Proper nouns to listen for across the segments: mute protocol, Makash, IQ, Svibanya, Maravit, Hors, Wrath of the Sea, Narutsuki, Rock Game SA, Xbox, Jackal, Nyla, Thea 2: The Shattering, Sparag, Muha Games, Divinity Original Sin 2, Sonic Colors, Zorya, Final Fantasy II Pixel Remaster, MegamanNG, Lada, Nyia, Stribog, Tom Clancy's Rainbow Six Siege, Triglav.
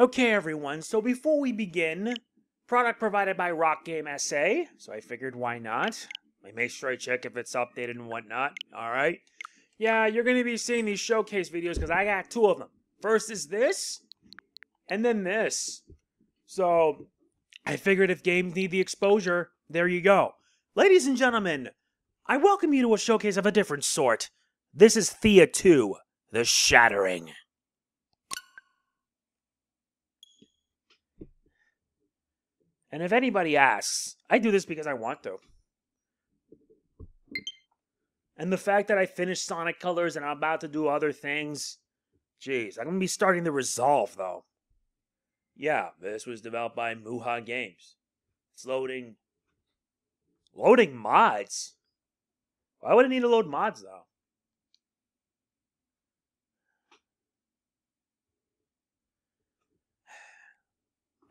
Okay, everyone, so before we begin, product provided by Rock Game SA, so I figured why not. I make sure I check if it's updated and whatnot, alright? Yeah, you're going to be seeing these showcase videos because I got two of them. First is this, and then this. So, I figured if games need the exposure, there you go. Ladies and gentlemen, I welcome you to a showcase of a different sort. This is Thea 2, The Shattering. And if anybody asks, I do this because I want to. And the fact that I finished Sonic Colors and I'm about to do other things... Jeez, I'm going to be starting the Resolve, though. Yeah, this was developed by Muha Games. It's loading... Loading mods? Why would it need to load mods, though?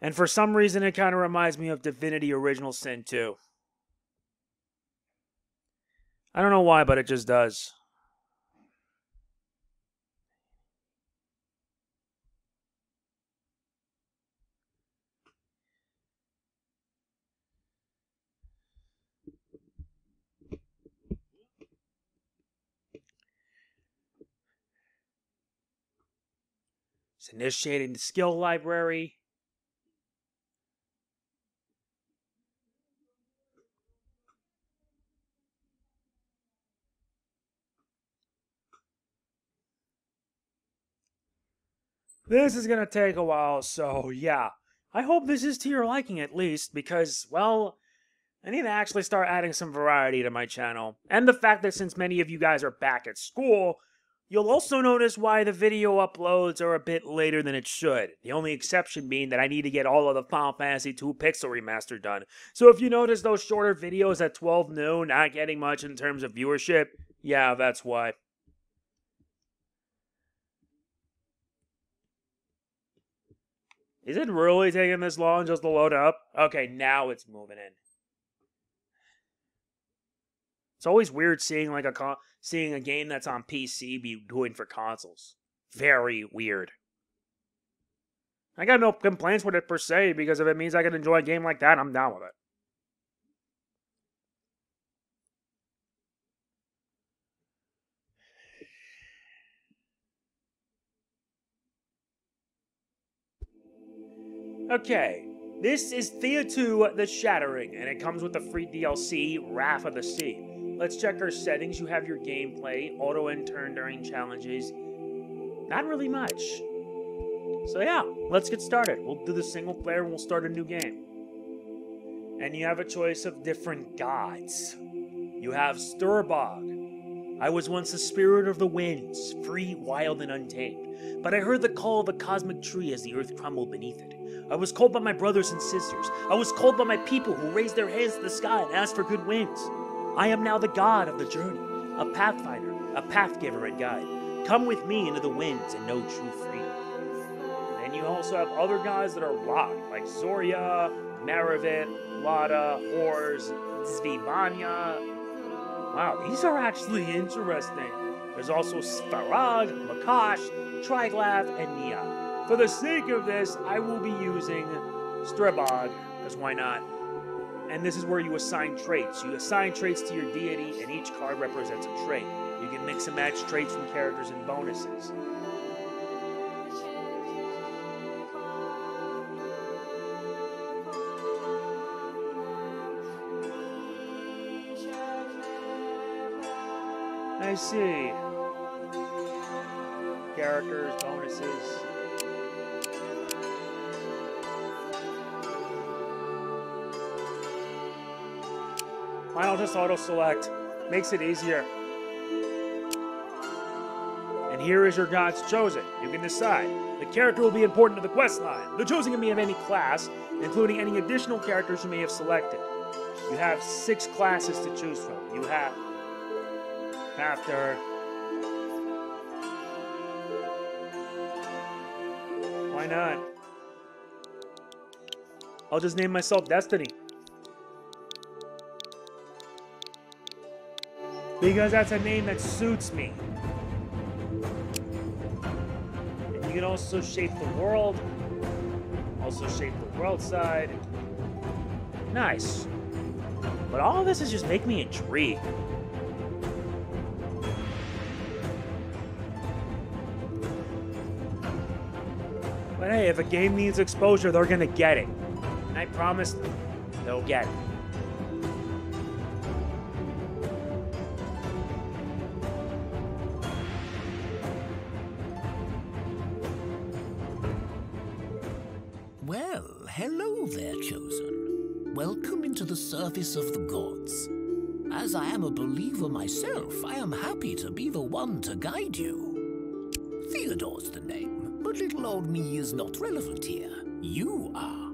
And for some reason, it kind of reminds me of Divinity Original Sin 2. I don't know why, but it just does. It's initiating the skill library. This is going to take a while, so yeah. I hope this is to your liking at least, because, well, I need to actually start adding some variety to my channel. And the fact that since many of you guys are back at school, you'll also notice why the video uploads are a bit later than it should. The only exception being that I need to get all of the Final Fantasy II Pixel Remaster done. So if you notice those shorter videos at 12 noon not getting much in terms of viewership, yeah, that's why. Is it really taking this long just to load up? Okay, now it's moving in. It's always weird seeing like seeing a game that's on PC be doing for consoles. Very weird. I got no complaints with it per se, because if it means I can enjoy a game like that, I'm down with it. Okay, this is Thea 2, The Shattering, and it comes with the free DLC, Wrath of the Sea. Let's check our settings. You have your gameplay, auto and turn during challenges. Not really much. So yeah, let's get started. We'll do the single player and we'll start a new game. And you have a choice of different gods. You have Stribog. I was once a spirit of the winds, free, wild, and untamed. But I heard the call of a cosmic tree as the earth crumbled beneath it. I was called by my brothers and sisters. I was called by my people who raised their hands to the sky and asked for good winds. I am now the god of the journey, a pathfinder, a pathgiver and guide. Come with me into the winds and know true freedom. Then you also have other gods that are rock, like Zorya, Maravit, Lada, Hors, Svibanya. Wow, these are actually interesting. There's also Sparag, Makash, Triglav, and Nyia. For the sake of this, I will be using Stribog, because why not? And this is where you assign traits. You assign traits to your deity, and each card represents a trait. You can mix and match traits from characters and bonuses. I see. Characters, bonuses... I'll just auto-select. Makes it easier. And here is your god's chosen. You can decide. The character will be important to the questline. The chosen can be of any class, including any additional characters you may have selected. You have 6 classes to choose from. You have... After... Why not? I'll just name myself Destiny. Because that's a name that suits me. And you can also shape the world. also shape the world side. Nice. But all of this is just making me intrigued. But hey, if a game needs exposure, they're gonna get it. And I promise they'll get it. Well, hello there, Chosen. Welcome into the service of the gods. As I am a believer myself, I am happy to be the one to guide you. Theodore's the name. But little old me is not relevant here. You are.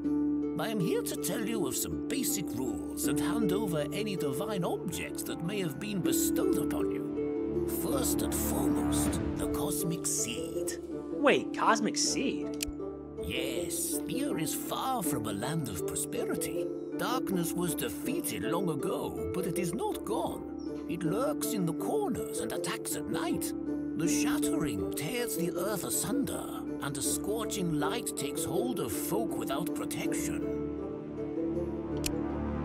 I am here to tell you of some basic rules and hand over any divine objects that may have been bestowed upon you. First and foremost, the Cosmic Seed. Wait, Cosmic Seed? Yes, Thea is far from a land of prosperity. Darkness was defeated long ago, but it is not gone. It lurks in the corners and attacks at night. The Shattering tears the earth asunder, and a scorching light takes hold of folk without protection.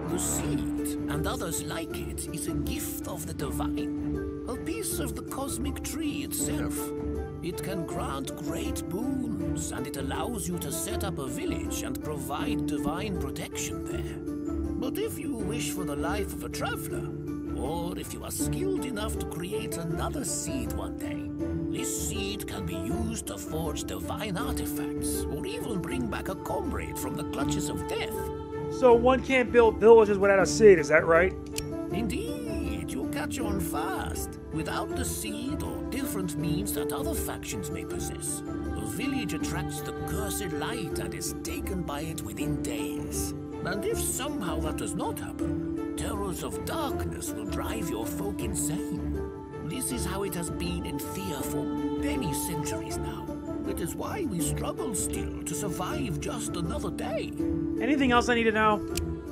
The seed, and others like it, is a gift of the divine, a piece of the cosmic tree itself. It can grant great boons, and it allows you to set up a village and provide divine protection there. But if you wish for the life of a traveler, or if you are skilled enough to create another seed one day, this seed can be used to forge divine artifacts, or even bring back a comrade from the clutches of death. So one can't build villages without a seed, is that right? Indeed, you catch on fast. Without the seed or different means that other factions may possess, the village attracts the cursed light and is taken by it within days. And if somehow that does not happen, terrors of darkness will drive your folk insane. This is how it has been in Thea for many centuries now. It is why we struggle still to survive just another day. Anything else I need to know?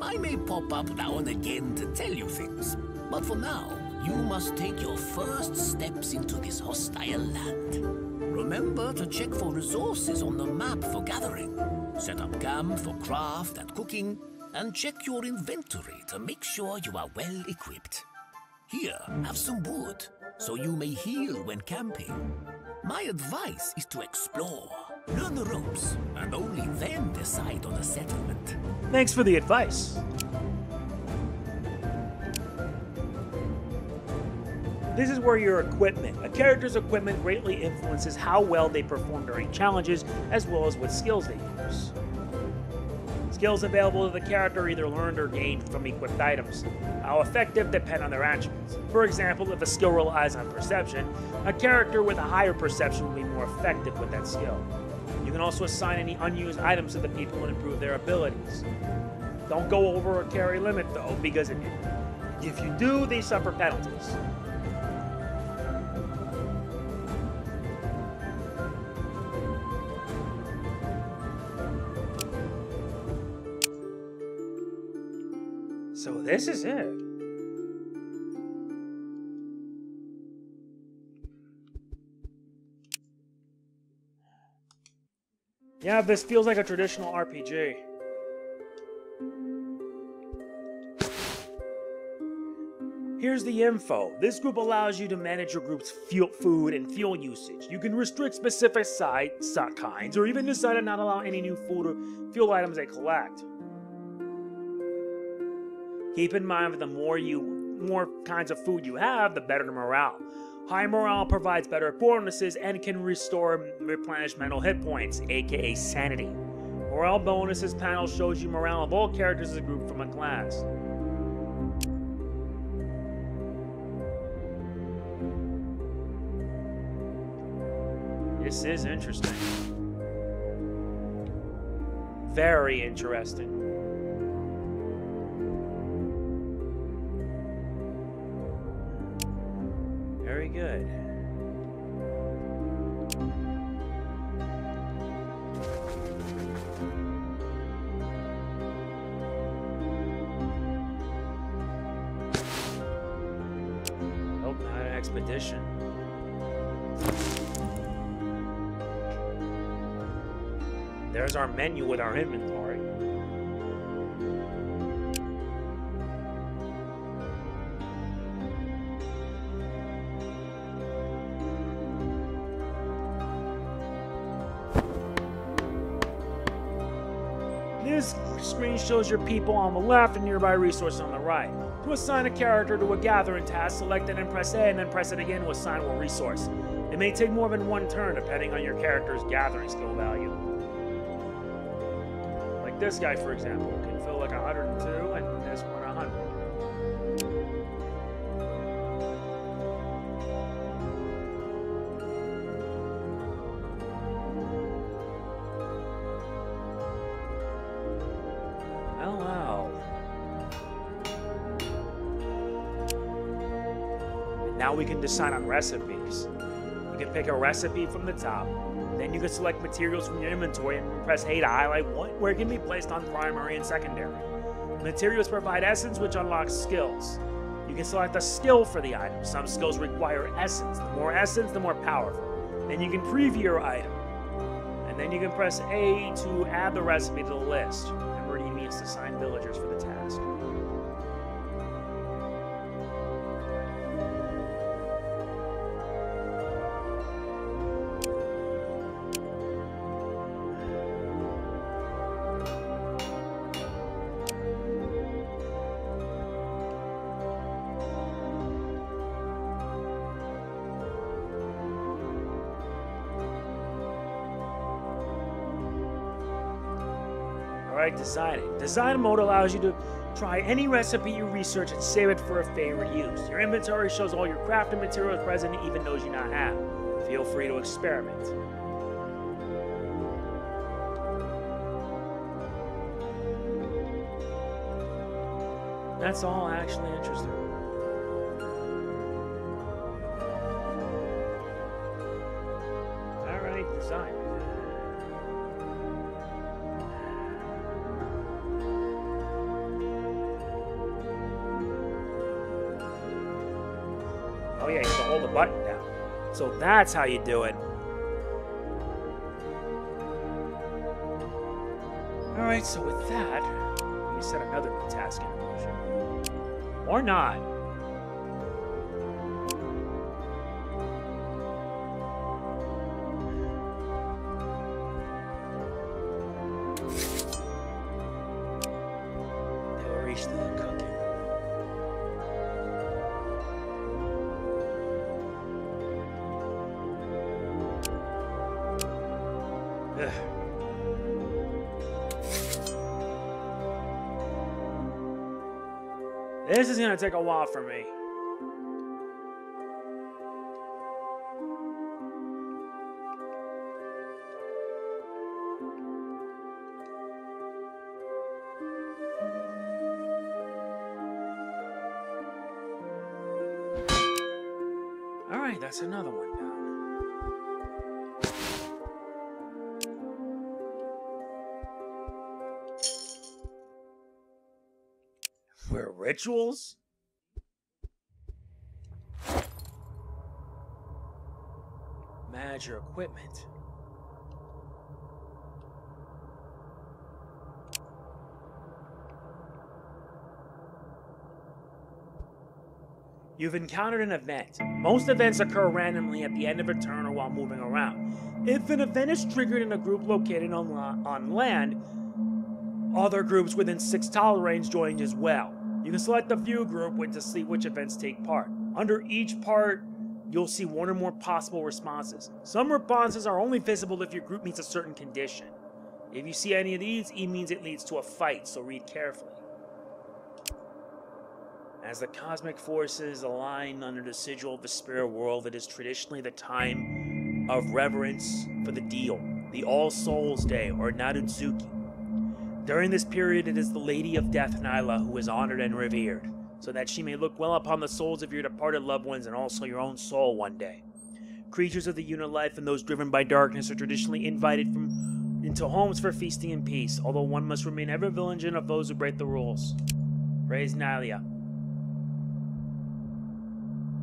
I may pop up now and again to tell you things, but for now, you must take your first steps into this hostile land. Remember to check for resources on the map for gathering. Set up camp for craft and cooking, and check your inventory to make sure you are well equipped. Here, have some wood, so you may heal when camping. My advice is to explore, learn the ropes, and only then decide on a settlement. Thanks for the advice. This is where your equipment, a character's equipment, greatly influences how well they perform during challenges, as well as what skills they use. Skills available to the character either learned or gained from equipped items. How effective depend on their attributes. For example, if a skill relies on perception, a character with a higher perception will be more effective with that skill. You can also assign any unused items to the people and improve their abilities. Don't go over a carry limit though, because if you do, they suffer penalties. So this is it. Yeah, this feels like a traditional RPG. Here's the info. This group allows you to manage your group's food and fuel usage. You can restrict specific kinds, or even decide to not allow any new food or fuel items they collect. Keep in mind that the more kinds of food you have, the better the morale. High morale provides better bonuses and can replenish mental hit points, aka sanity. Morale bonuses panel shows you morale of all characters in a group from a class. This is interesting. Very interesting. Very good. Oh, not an expedition. There's our menu with our inventory. This screen shows your people on the left and nearby resources on the right. To assign a character to a gathering task, select it and press A, and then press it again to assign one resource. It may take more than one turn, depending on your character's gathering skill value. Like this guy, for example, can fill like 102, and this one 100. Hello. And now we can decide on recipes. You can pick a recipe from the top. Then you can select materials from your inventory and press A to highlight where it can be placed on primary and secondary. Materials provide essence, which unlocks skills. You can select a skill for the item. Some skills require essence. The more essence, the more powerful. Then you can preview your item. And then you can press A to add the recipe to the list. Remember, you need to assign villagers for the task. Design it. Design mode allows you to try any recipe you research and save it for a favorite use. Your inventory shows all your crafted materials present, even those you not have. Feel free to experiment. That's all actually interesting. All right, design. Oh yeah, you have to hold the button down. So that's how you do it. Alright, so with that, we set another new task in motion. Or not. This is gonna take a while for me. All right, that's another one down. We're rituals? Manage your equipment. You've encountered an event. Most events occur randomly at the end of a turn or while moving around. If an event is triggered in a group located on land, other groups within 6 tile range join as well. You can select a view group to see which events take part. Under each part, you'll see one or more possible responses. Some responses are only visible if your group meets a certain condition. If you see any of these, it means it leads to a fight, so read carefully. As the cosmic forces align under the sigil of the spirit world, it is traditionally the time of reverence for the deal, the All Souls Day, or Narutsuki. During this period, it is the Lady of Death, Nyla, who is honored and revered, so that she may look well upon the souls of your departed loved ones and also your own soul one day. Creatures of the unit life and those driven by darkness are traditionally invited into homes for feasting and peace, although one must remain ever vigilant of those who break the rules. Praise Nyla.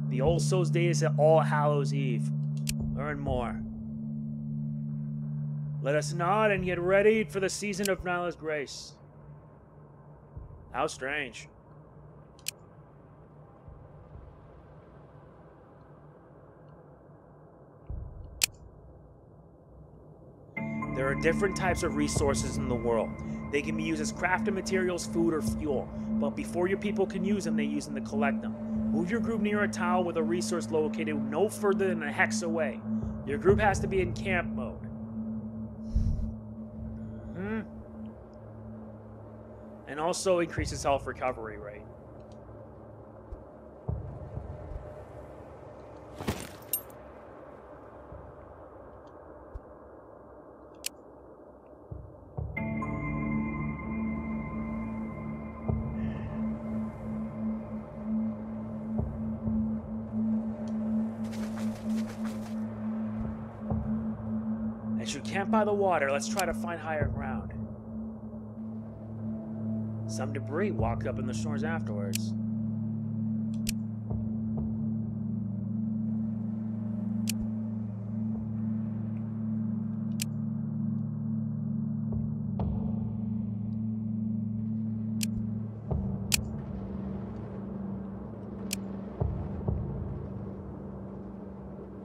The All Souls Day is at All Hallows Eve. Learn more. Let us nod and get ready for the season of Nyla's grace. How strange. There are different types of resources in the world. They can be used as crafted materials, food, or fuel. But before your people can use them, they use them to collect them. Move your group near a tower with a resource located no further than a hex away. Your group has to be in camp mode. And also increases health recovery rate. By the water, let's try to find higher ground. Some debris walked up in the shores afterwards.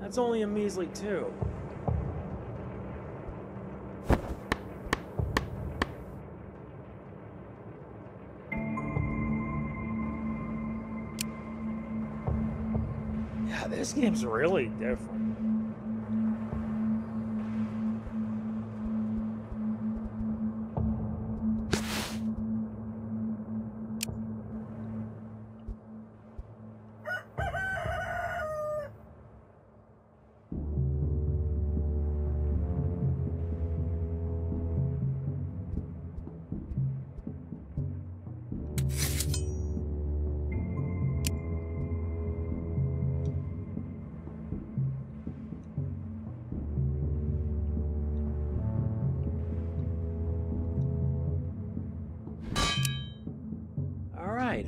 That's only a measly 2. This game's really different.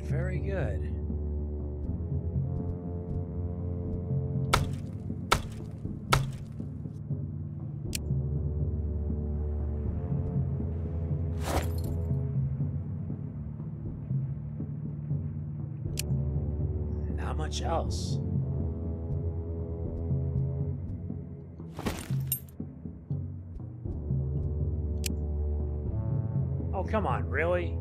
Very good. Not much else. Oh, come on, really?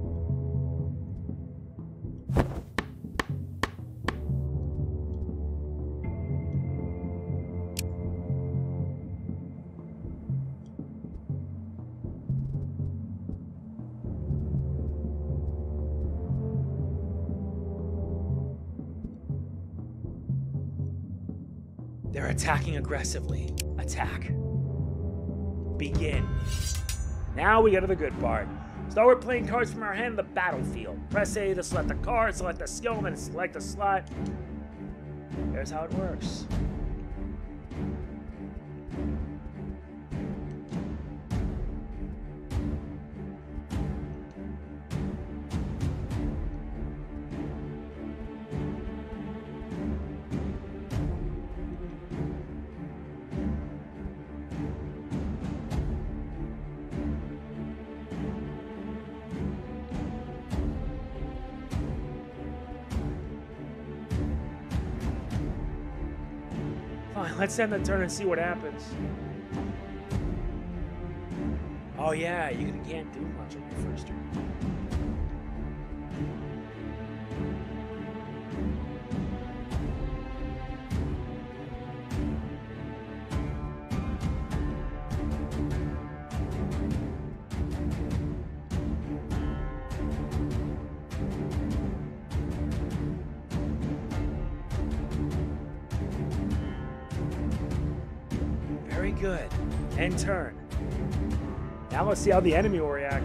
Attacking aggressively. Attack. Begin. Now we get to the good part. Start with playing cards from our hand on the battlefield. Press A to select a card, select a skill, and then select a slot. Here's how it works. Let's end the turn and see what happens. Oh yeah, you can't do much on your first turn. Good. End turn. Now let's see how the enemy will react.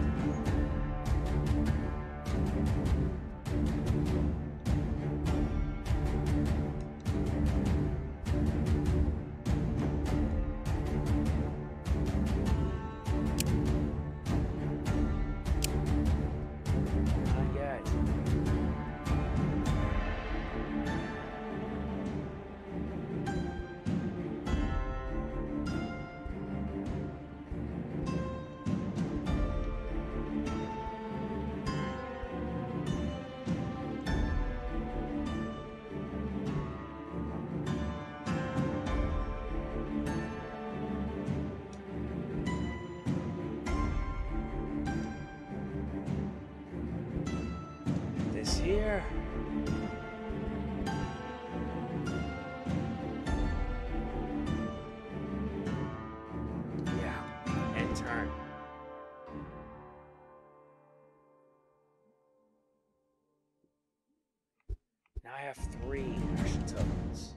I have 3 action tokens.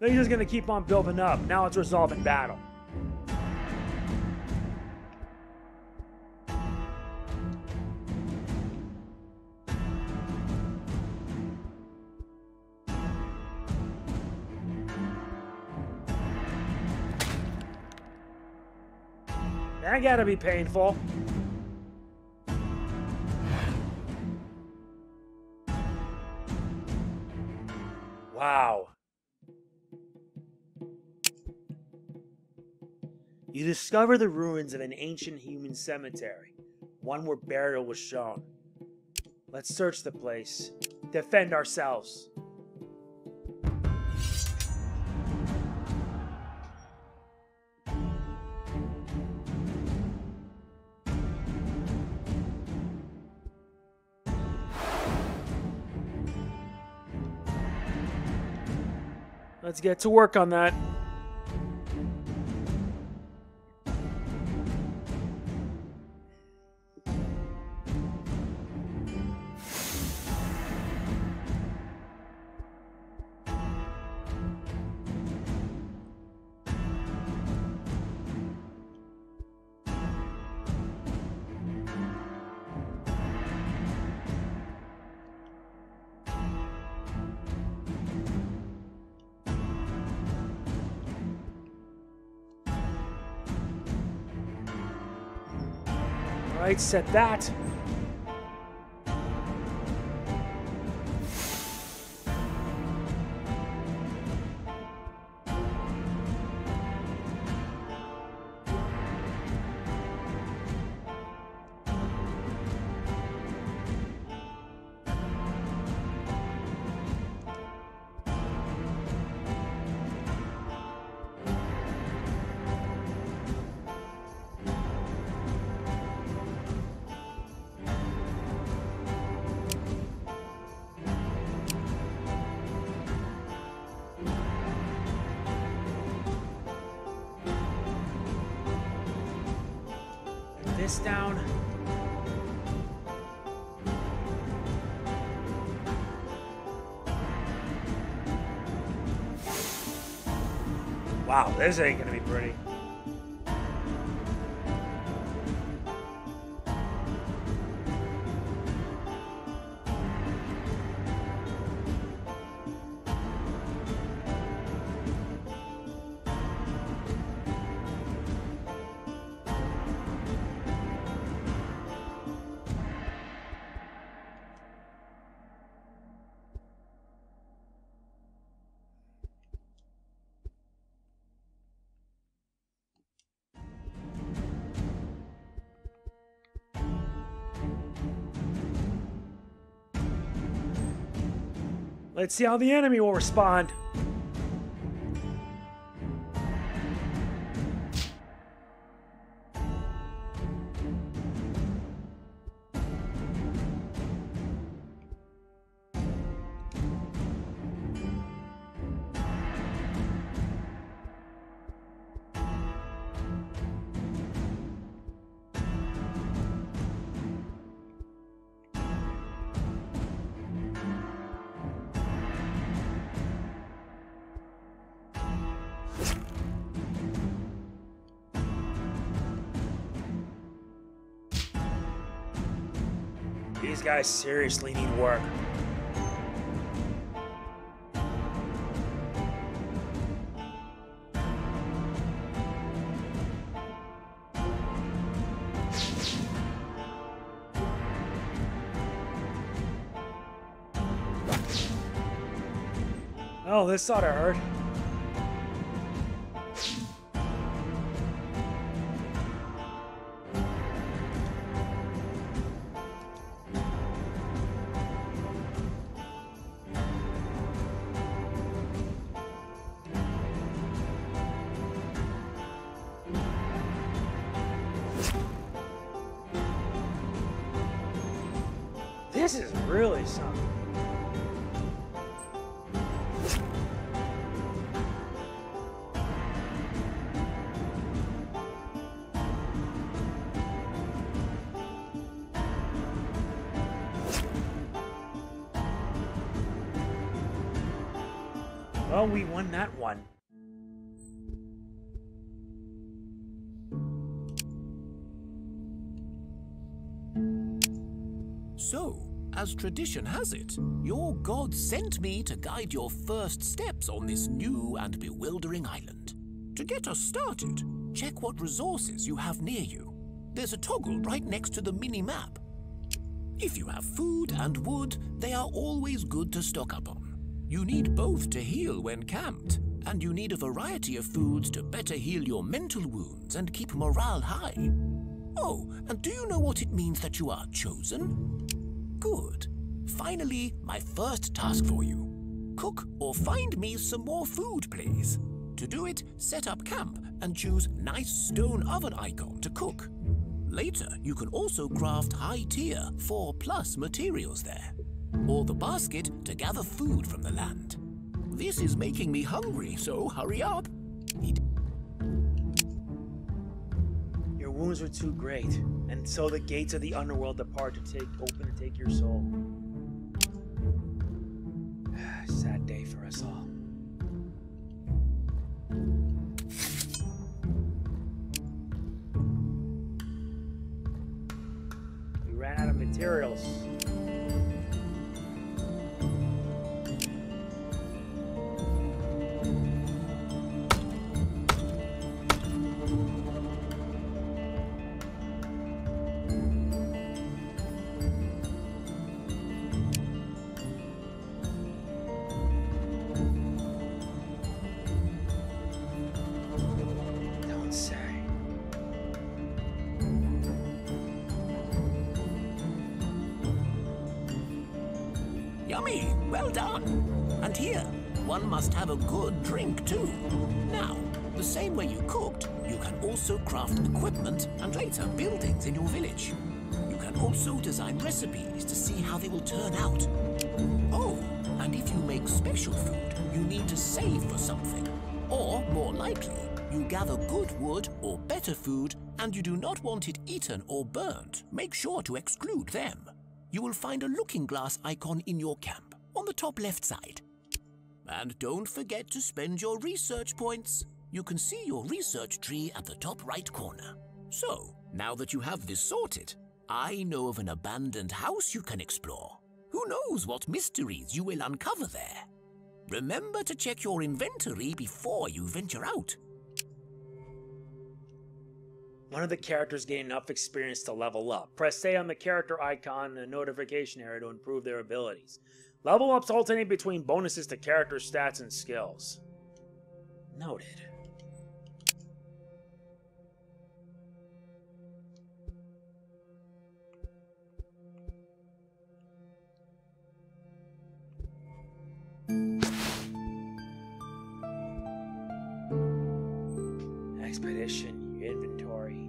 They're just gonna keep on building up. Now it's resolving battle. That gotta be painful. Wow. You discover the ruins of an ancient human cemetery, one where burial was shown. Let's search the place, defend ourselves. Let's get to work on that. Right, set that. Down. Wow, this ain't gonna be pretty. Let's see how the enemy will respond. These guys seriously need work. Oh, this ought to hurt. This is really something. Well, we won that one. So, as tradition has it, your god sent me to guide your first steps on this new and bewildering island. To get us started, check what resources you have near you. There's a toggle right next to the mini-map. If you have food and wood, they are always good to stock up on. You need both to heal when camped, and you need a variety of foods to better heal your mental wounds and keep morale high. Oh, and do you know what it means that you are chosen? Good. Finally, my first task for you. Cook or find me some more food, please. To do it, set up camp and choose nice stone oven icon to cook. Later, you can also craft high tier 4+ materials there, or the basket to gather food from the land. This is making me hungry, so hurry up. Your wounds were too great, and so the gates of the underworld depart to open to take your soul. Sad day for us all. We ran out of materials. Well done! And here, one must have a good drink too. Now, the same way you cooked, you can also craft equipment and later buildings in your village. You can also design recipes to see how they will turn out. Oh, and if you make special food, you need to save for something. Or, more likely, you gather good wood or better food and you do not want it eaten or burnt. Make sure to exclude them. You will find a looking glass icon in your camp, on the top left side. And don't forget to spend your research points. You can see your research tree at the top right corner. So, now that you have this sorted, I know of an abandoned house you can explore. Who knows what mysteries you will uncover there? Remember to check your inventory before you venture out. One of the characters gain enough experience to level up. Press A on the character icon and the notification area to improve their abilities. Level ups alternate between bonuses to character stats and skills. Noted. Expedition. Inventory.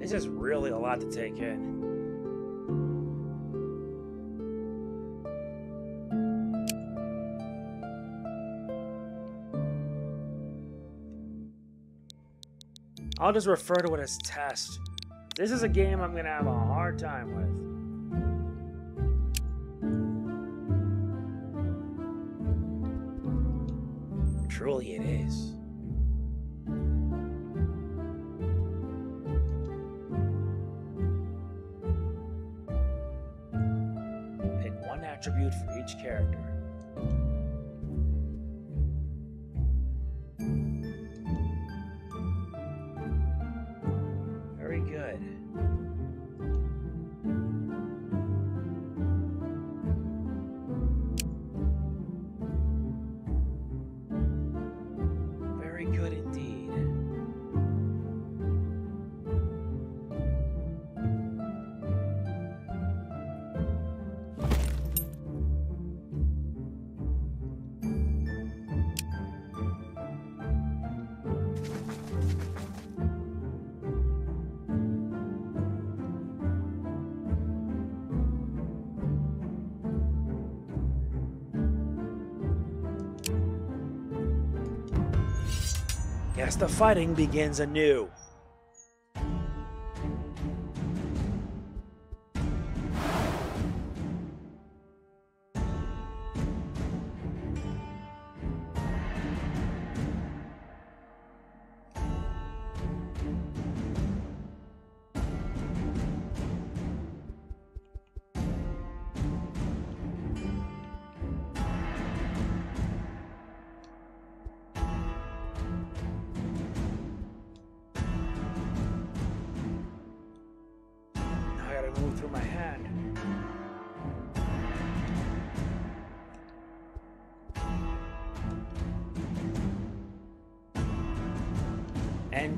This is really a lot to take in. I'll just refer to it as test. This is a game I'm gonna have a hard time with. Truly it is. Attribute for each character. Very good. Yes, the fighting begins anew.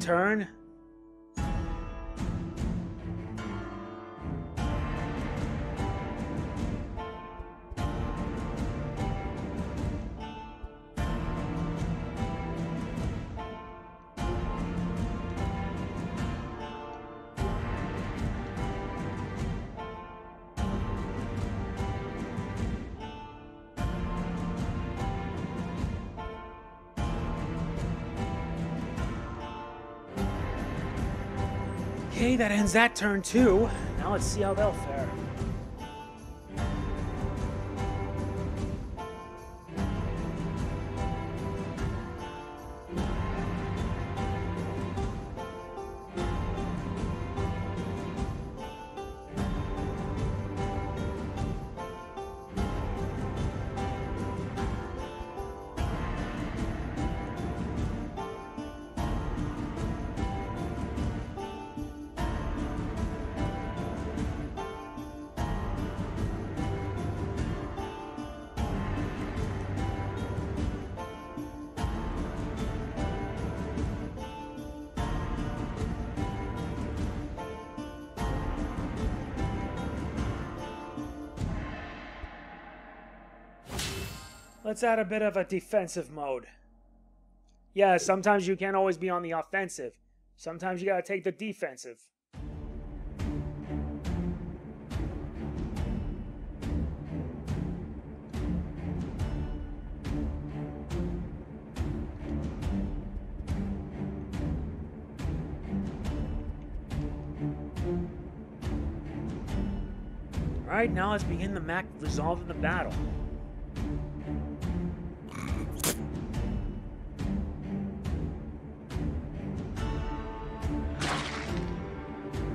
Turn. Okay, that ends that turn too. Now let's see how they'll fare. Let's add a bit of a defensive mode. Yeah, sometimes you can't always be on the offensive. Sometimes you gotta take the defensive. Alright, now let's begin the map resolving the battle.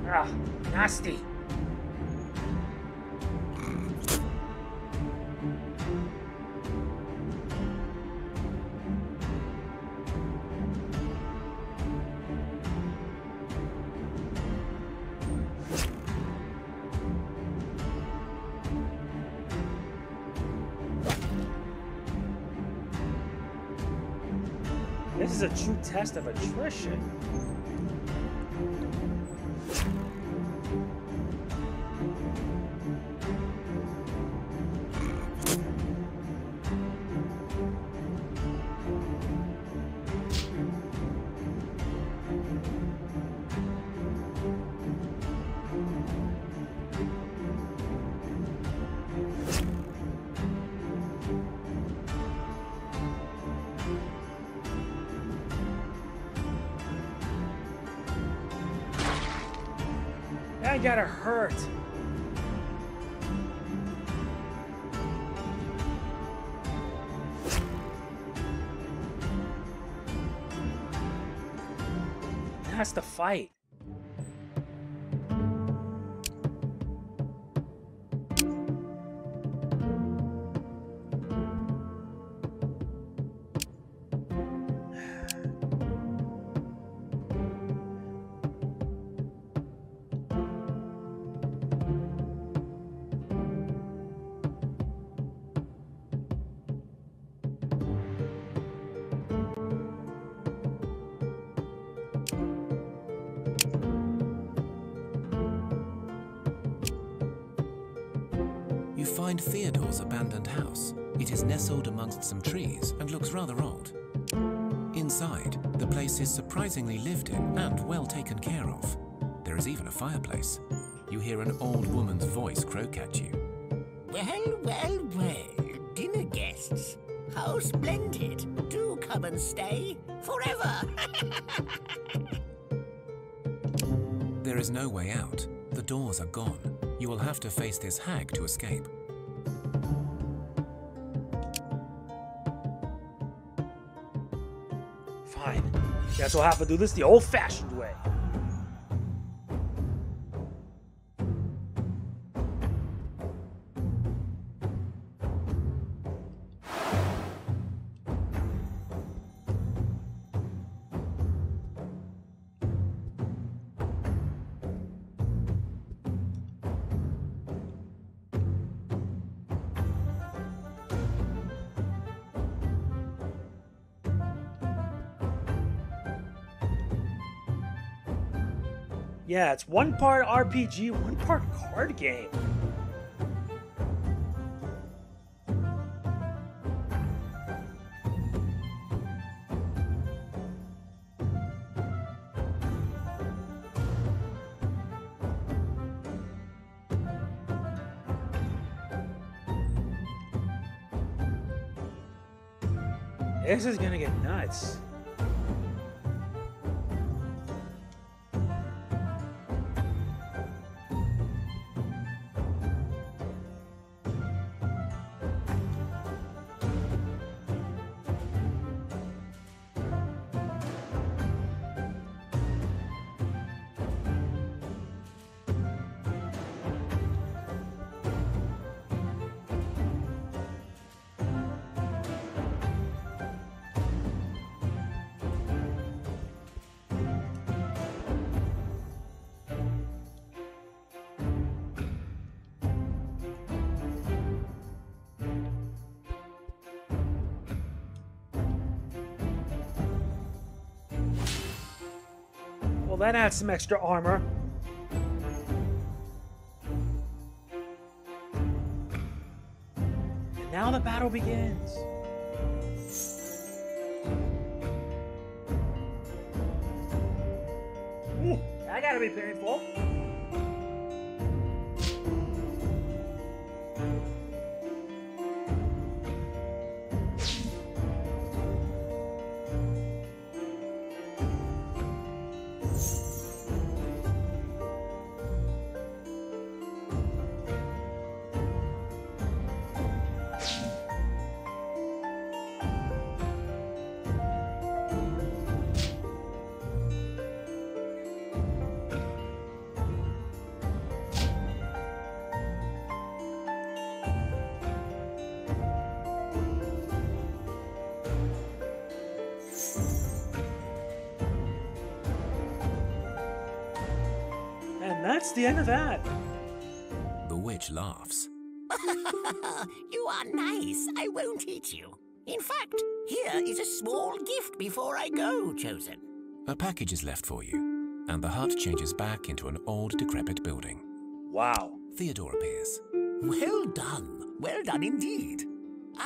Ah, nasty. This is a true test of attrition. I gotta hurt. That's the fight. Abandoned house. It is nestled amongst some trees and looks rather old. Inside, the place is surprisingly lived in and well taken care of. There is even a fireplace. You hear an old woman's voice croak at you. Well, well, well, dinner guests. How splendid. Do come and stay forever. There is no way out. The doors are gone. You will have to face this hag to escape. Fine. Guess we'll have to do this the old-fashioned way. Yeah, it's one part RPG, one part card game. This is gonna get nuts. That adds some extra armor. And now the battle begins. Ooh, that gotta be painful. That's the end of that. The witch laughs. You are nice. I won't eat you. In fact, here is a small gift before I go, Chosen. A package is left for you, and the hut changes back into an old, decrepit building. Wow. Theodore appears. Well done indeed.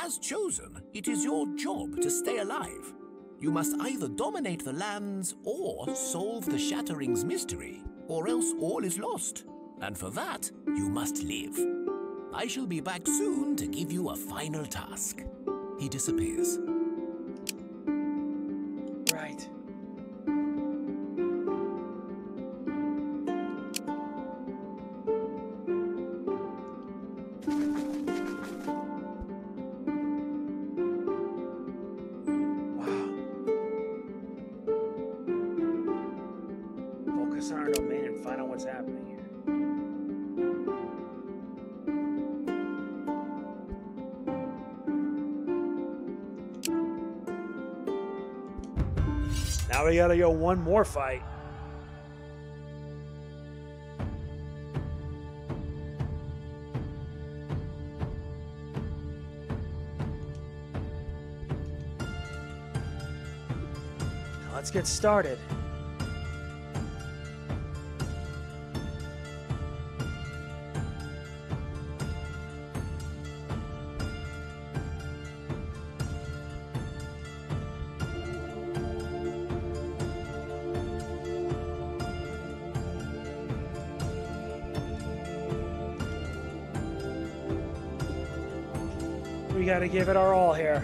As Chosen, it is your job to stay alive. You must either dominate the lands or solve the Shattering's mystery, or else all is lost. And for that, you must live. I shall be back soon to give you a final task. He disappears. Right. We gotta go one more fight. Now let's get started. We gotta give it our all here.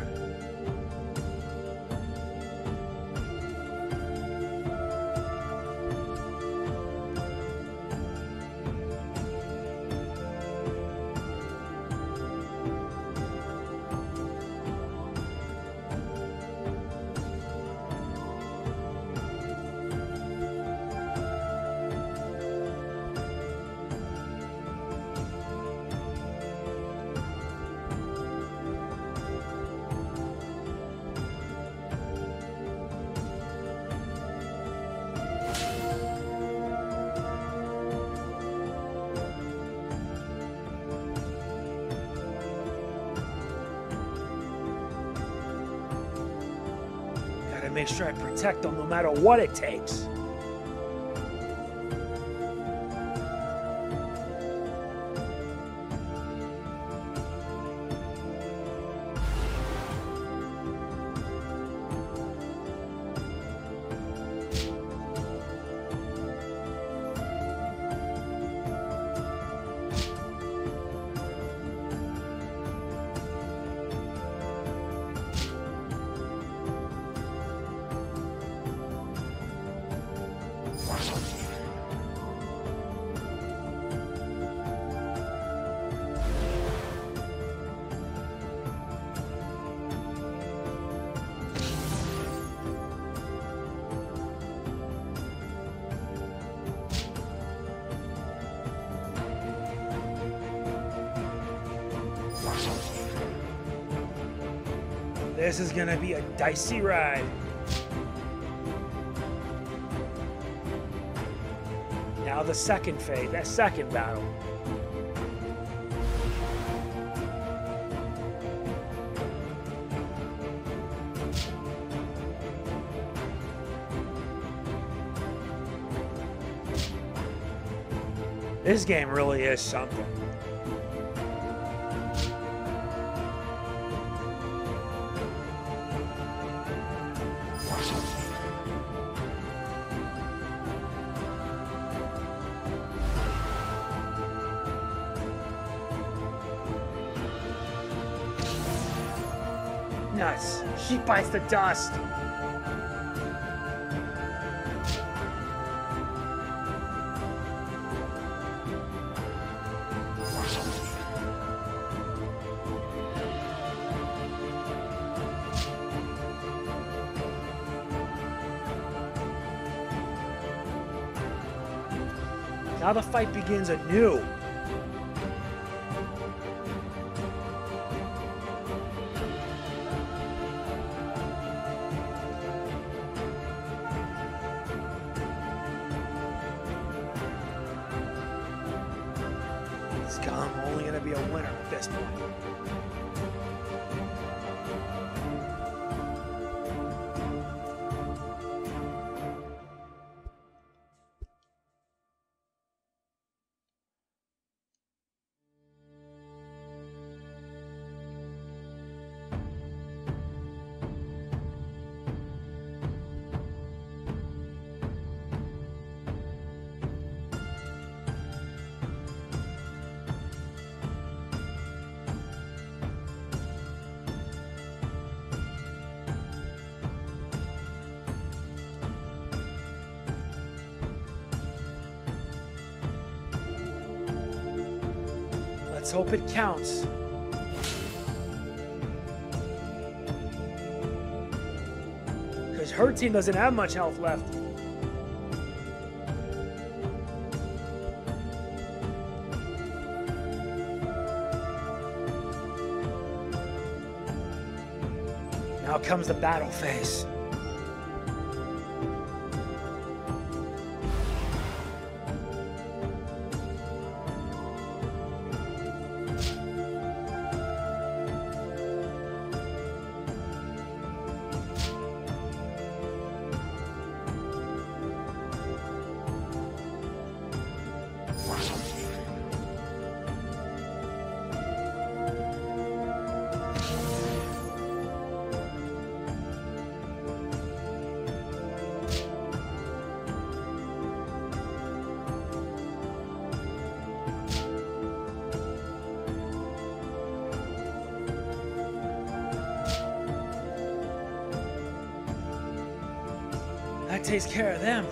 make sure I protect them no matter what it takes. This is gonna be a dicey ride. Now the second phase, that second battle. This game really is something. Nuts. She bites the dust. Now the fight begins anew. Let's hope it counts. Because her team doesn't have much health left. Now comes the battle phase. That takes care of them.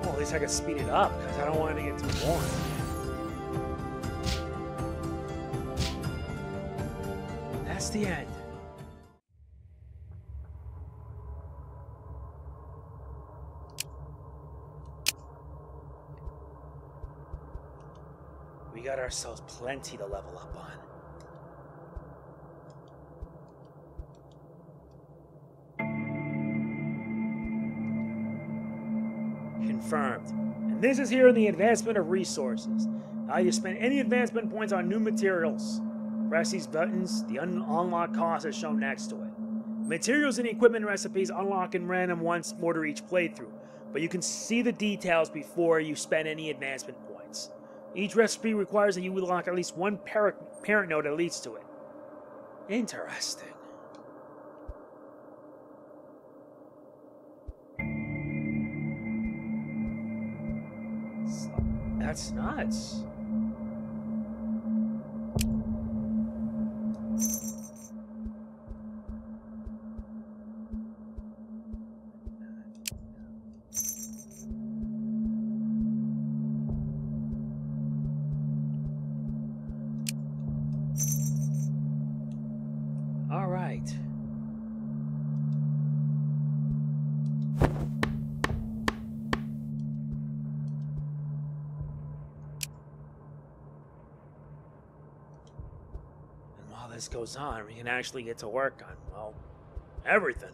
Well, at least I can speed it up because I don't want it to get too boring. That's the end. We got ourselves plenty to level up on. confirmed. And this is here in the advancement of resources. You spend any advancement points on new materials. Press these buttons, the unlock cost is shown next to it. Materials and equipment recipes unlock in random once more to each playthrough, but you can see the details before you spend any advancement points. Each recipe requires that you unlock at least one parent node that leads to it. Interesting. That's nuts. This goes on, we can actually get to work on, well, everything.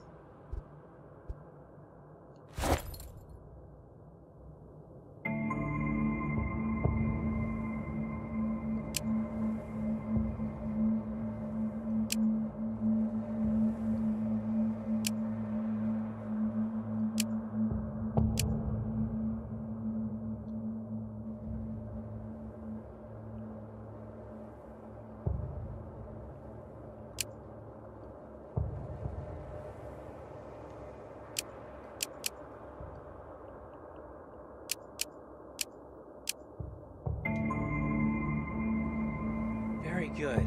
Good.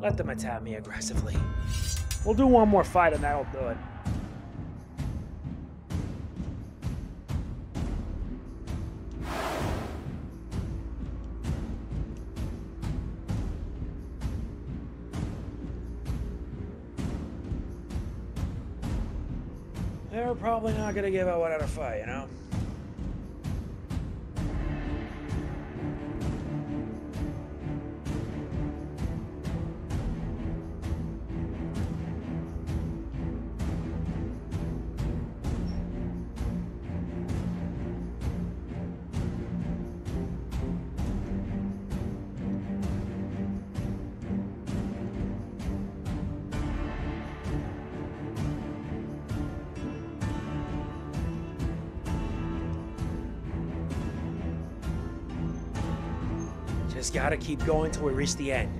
Let them attack me aggressively. We'll do one more fight and that'll do it. Probably not gonna give out without a fight, you know? Just gotta keep going till we reach the end.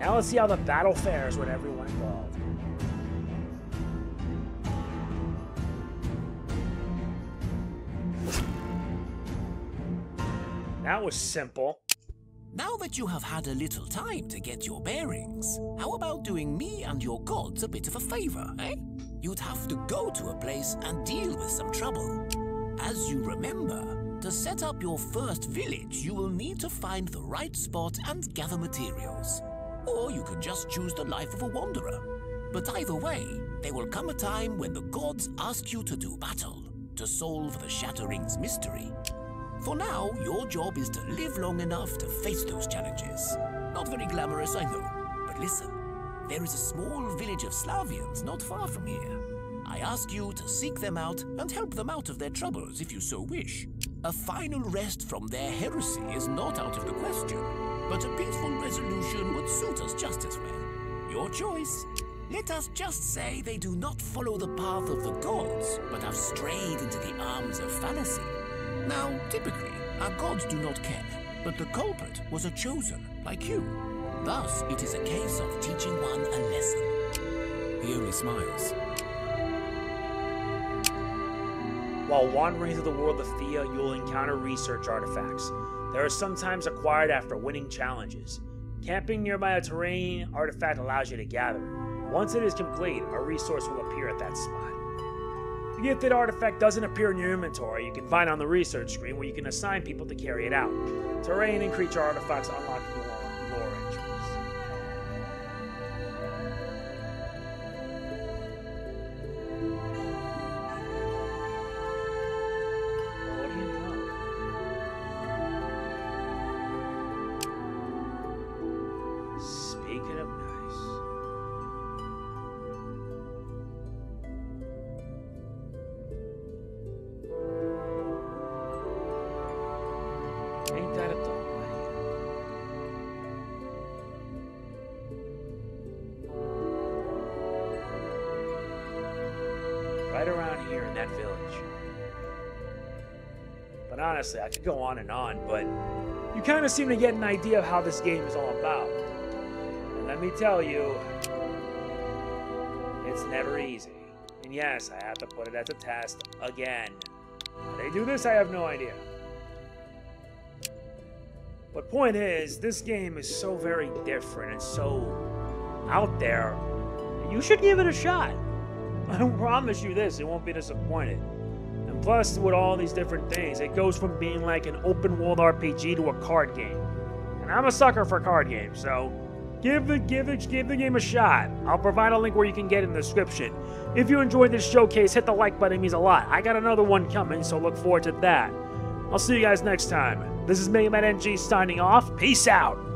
Now let's see how the battle fares with everyone involved. That was simple. Now that you have had a little time to get your bearings, how about doing me and your gods a bit of a favor, eh? You'd have to go to a place and deal with some trouble. As you remember, to set up your first village, you will need to find the right spot and gather materials. Or you can just choose the life of a wanderer. But either way, there will come a time when the gods ask you to do battle, to solve the Shattering's mystery. For now, your job is to live long enough to face those challenges. Not very glamorous, I know. But listen, there is a small village of Slavians not far from here. I ask you to seek them out and help them out of their troubles if you so wish. A final rest from their heresy is not out of the question, but a peaceful resolution would suit us just as well. Your choice. Let us just say they do not follow the path of the gods, but have strayed into the arms of fallacy. Now, typically, our gods do not care, but the culprit was a chosen, like you. Thus, it is a case of teaching one a lesson. He only smiles. While wandering through the world of Thea, you'll encounter research artifacts. They are sometimes acquired after winning challenges. Camping nearby a terrain artifact allows you to gather it. Once it is complete, a resource will appear at that spot. If that artifact doesn't appear in your inventory, you can find it on the research screen where you can assign people to carry it out. Terrain and creature artifacts unlock lore entries. Ain't that a thought? Right around here in that village. But honestly, I could go on and on, but you kind of seem to get an idea of how this game is all about. And let me tell you, it's never easy. And yes, I have to put it at the test again. How they do this, I have no idea. But point is, this game is so very different and so out there. You should give it a shot. I promise you this, you won't be disappointed. And plus, with all these different things, it goes from being like an open-world RPG to a card game. And I'm a sucker for card games, so give the game a shot. I'll provide a link where you can get it in the description. If you enjoyed this showcase, hit the like button, it means a lot. I got another one coming, so look forward to that. I'll see you guys next time. This is MegamanNG signing off. Peace out!